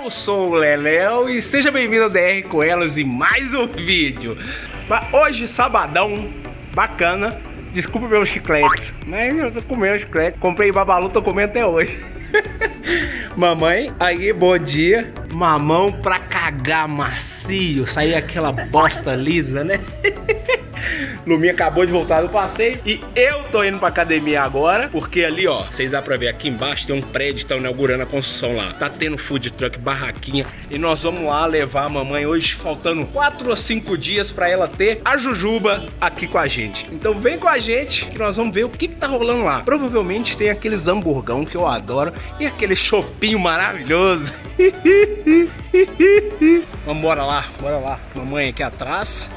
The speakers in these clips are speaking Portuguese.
Eu sou o Leléo e seja bem-vindo ao DR com Elas e mais um vídeo. Hoje, sabadão, bacana. Desculpa meus chicletes, mas eu tô comendo chiclete. Comprei Babalu, tô comendo até hoje. Mamãe, aí, bom dia. Mamão pra cagar macio, sair aquela bosta lisa, né? Luminha acabou de voltar do passeio e eu tô indo pra academia agora, porque ali, ó, vocês dá pra ver aqui embaixo, tem um prédio, tá inaugurando a construção lá. Tá tendo food truck, barraquinha, e nós vamos lá levar a mamãe hoje, faltando 4 ou 5 dias pra ela ter a Jujuba aqui com a gente. Então vem com a gente que nós vamos ver o que tá rolando lá. Provavelmente tem aqueles hamburgão que eu adoro e aquele chopinho maravilhoso. Vamos, bora lá, mamãe aqui atrás,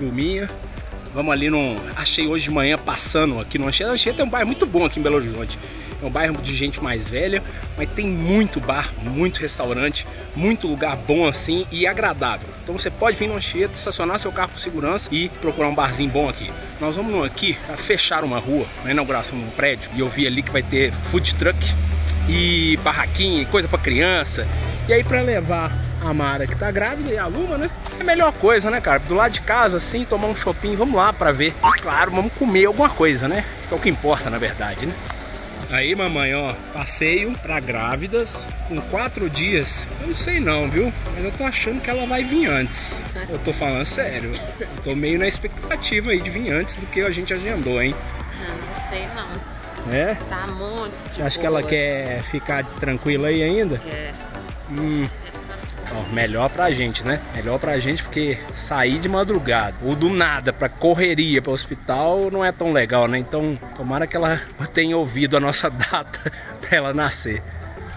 Luminha. Vamos ali num... Achei hoje de manhã passando aqui no Anchieta. Anchieta é um bairro muito bom aqui em Belo Horizonte. É um bairro de gente mais velha, mas tem muito bar, muito restaurante, muito lugar bom assim e agradável. Então você pode vir no Anchieta, estacionar seu carro com segurança e procurar um barzinho bom aqui. Nós vamos aqui a fechar uma rua, na inauguração de um prédio, e eu vi ali que vai ter food truck e barraquinha e coisa pra criança. E aí pra levar a Mara, que tá grávida, e a Luma, né? É a melhor coisa, né, cara? Do lado de casa, assim, tomar um shopping, vamos lá pra ver. Claro, vamos comer alguma coisa, né? Que é o que importa, na verdade, né? Aí, mamãe, ó, passeio pra grávidas com 4 dias. Eu não sei não, viu? Mas eu tô achando que ela vai vir antes. Eu tô falando sério. Eu tô meio na expectativa aí de vir antes do que a gente agendou, hein? Não sei não. É? Tá muito. Acho que ela quer ficar tranquila aí ainda? É. Ó, melhor pra gente, né? Melhor pra gente, porque sair de madrugada ou do nada pra correria, pra hospital, não é tão legal, né? Então, tomara que ela tenha ouvido a nossa data pra ela nascer.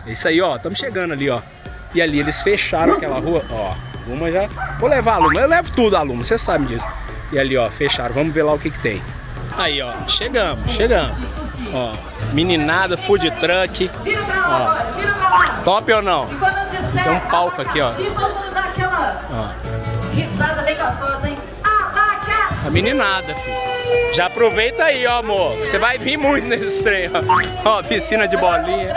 É isso aí, ó. Estamos chegando ali, ó. E ali eles fecharam aquela rua, ó. Luma já... Vou levar a Luma. Eu levo tudo, a Luma. Você sabe disso. E ali, ó, fecharam. Vamos ver lá o que que tem. Aí, ó. Chegamos, chegamos. Ó, meninada, food truck. Vira pra lá agora, vira pra lá. Top ou não? Tem um palco aqui, ó. Vamos dar aquela risada bem gostosa, hein? Abacaxi! A meninada, filho. Já aproveita aí, ó, amor. Você vai vir muito nesse trem, ó. Ó, piscina de bolinha.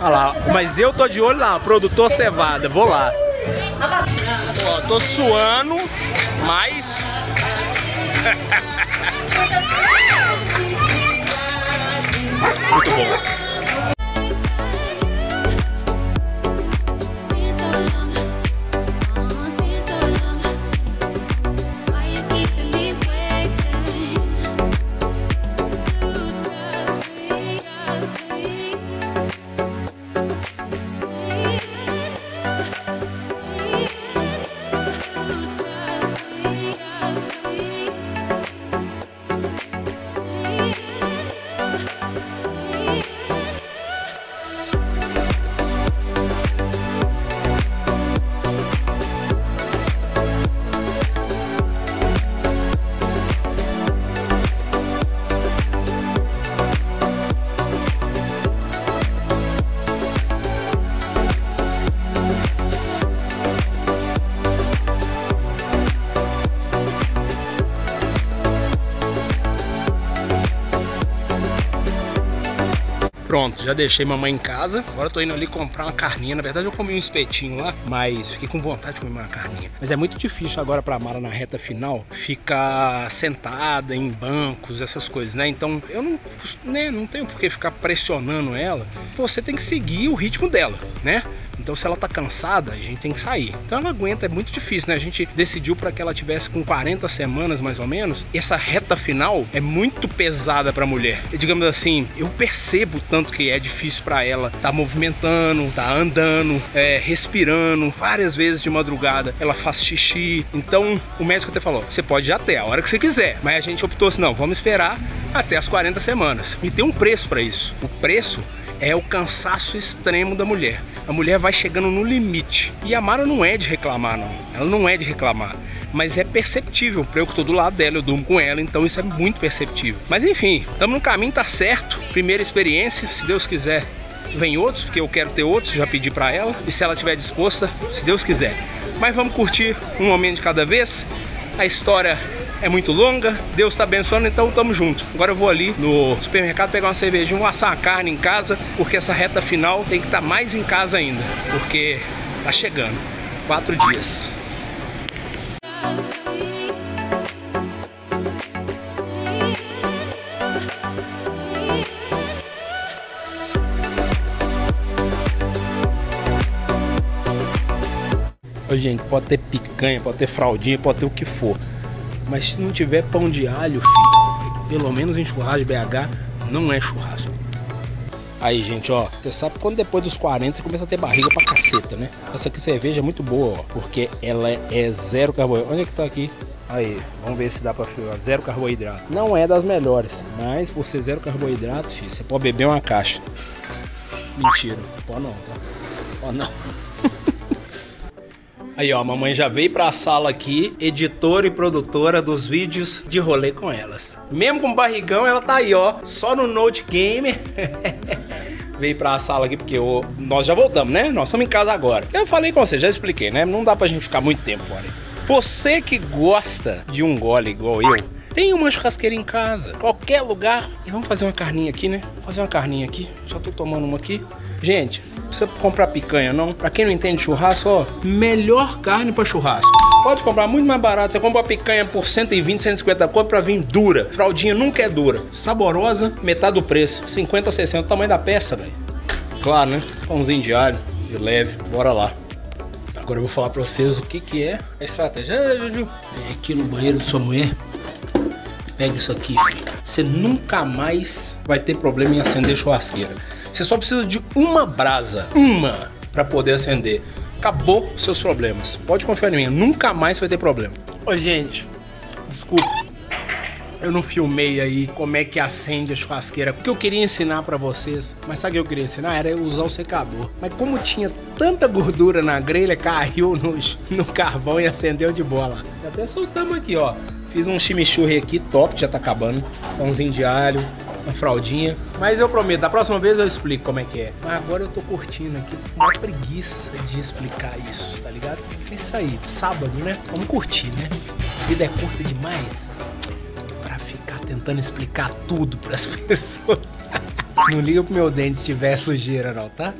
Olha lá, ó. Mas eu tô de olho lá, produtor Cevada. Vou lá. Ó, tô suando, mas... Muito bom. Pronto, já deixei mamãe em casa. Agora eu tô indo ali comprar uma carninha. Na verdade eu comi um espetinho lá, mas fiquei com vontade de comer uma carninha. Mas é muito difícil agora pra Mara na reta final ficar sentada em bancos, essas coisas, né? Então eu não, né, não tenho por que ficar pressionando ela. Você tem que seguir o ritmo dela, né? Então se ela tá cansada, a gente tem que sair. Então ela aguenta, é muito difícil, né? A gente decidiu pra que ela tivesse com 40 semanas mais ou menos. E essa reta final é muito pesada pra mulher. E, digamos assim, eu percebo tanto que é difícil para ela tá movimentando, tá andando, respirando. Várias vezes de madrugada ela faz xixi. Então o médico até falou, você pode já ter a hora que você quiser, mas a gente optou assim, não, vamos esperar até as 40 semanas. E tem um preço para isso. O preço é o cansaço extremo da mulher. A mulher vai chegando no limite. E a Mara não é de reclamar, não. Ela não é de reclamar. Mas é perceptível, porque eu que tô do lado dela, eu durmo com ela, então isso é muito perceptível. Mas enfim, estamos no caminho, tá certo. Primeira experiência, se Deus quiser, vem outros, porque eu quero ter outros, já pedi pra ela. E se ela estiver disposta, se Deus quiser. Mas vamos curtir um momento de cada vez. A história é muito longa. Deus tá abençoando, então tamo junto. Agora eu vou ali no supermercado pegar uma cervejinha, vou assar uma carne em casa, porque essa reta final tem que estar mais em casa ainda, porque tá chegando 4 dias. Ô, gente, pode ter picanha, pode ter fraldinha, pode ter o que for, mas se não tiver pão de alho, filho, pelo menos em churrasco de BH, não é churrasco. Aí, gente, ó, você sabe quando depois dos 40 você começa a ter barriga pra caceta, né? Essa aqui cerveja é muito boa, ó, porque ela é zero carboidrato. Onde é que tá aqui? Aí, vamos ver se dá pra filmar. Zero carboidrato. Não é das melhores, mas por ser zero carboidrato, filho, você pode beber uma caixa. Mentira, pode não, tá? Pode não. Aí, ó, a mamãe já veio pra sala aqui, editora e produtora dos vídeos de Rolê com Elas. Mesmo com barrigão, ela tá aí, ó, só no Note Gamer. Veio pra sala aqui porque nós já voltamos, né? Nós estamos em casa agora. Eu falei com você, já expliquei, né? Não dá pra gente ficar muito tempo fora. Você que gosta de um gole igual eu, tem uma churrasqueira em casa, qualquer lugar. E vamos fazer uma carninha aqui, né? Fazer uma carninha aqui. Já tô tomando uma aqui. Gente, não precisa comprar picanha, não. Pra quem não entende churrasco, ó, melhor carne pra churrasco. Pode comprar muito mais barato. Você compra uma picanha por 120, 150 conto pra vir dura. Fraldinha nunca é dura. Saborosa, metade do preço. 50, 60, o tamanho da peça, velho. Claro, né? Pãozinho de alho, de leve. Bora lá. Agora eu vou falar pra vocês o que que é a estratégia. É aqui no banheiro de sua mulher. Pega isso aqui, filho. Você nunca mais vai ter problema em acender churrasqueira. Você só precisa de uma brasa, uma, pra poder acender. Acabou os seus problemas. Pode confiar em mim, nunca mais vai ter problema. Ô, gente, desculpa. Eu não filmei aí como é que acende a churrasqueira, porque eu queria ensinar pra vocês. Mas sabe o que eu queria ensinar? Era usar o secador. Mas como tinha tanta gordura na grelha, caiu no carvão e acendeu de bola. Até soltamos aqui, ó. Fiz um chimichurri aqui, top, já tá acabando. Pãozinho de alho, uma fraldinha. Mas eu prometo, da próxima vez eu explico como é que é. Mas agora eu tô curtindo aqui, tô com uma preguiça de explicar isso, tá ligado? É isso aí, sábado, né? Vamos curtir, né? A vida é curta demais pra ficar tentando explicar tudo pras pessoas. Não liga pro meu dente se tiver sujeira não, tá?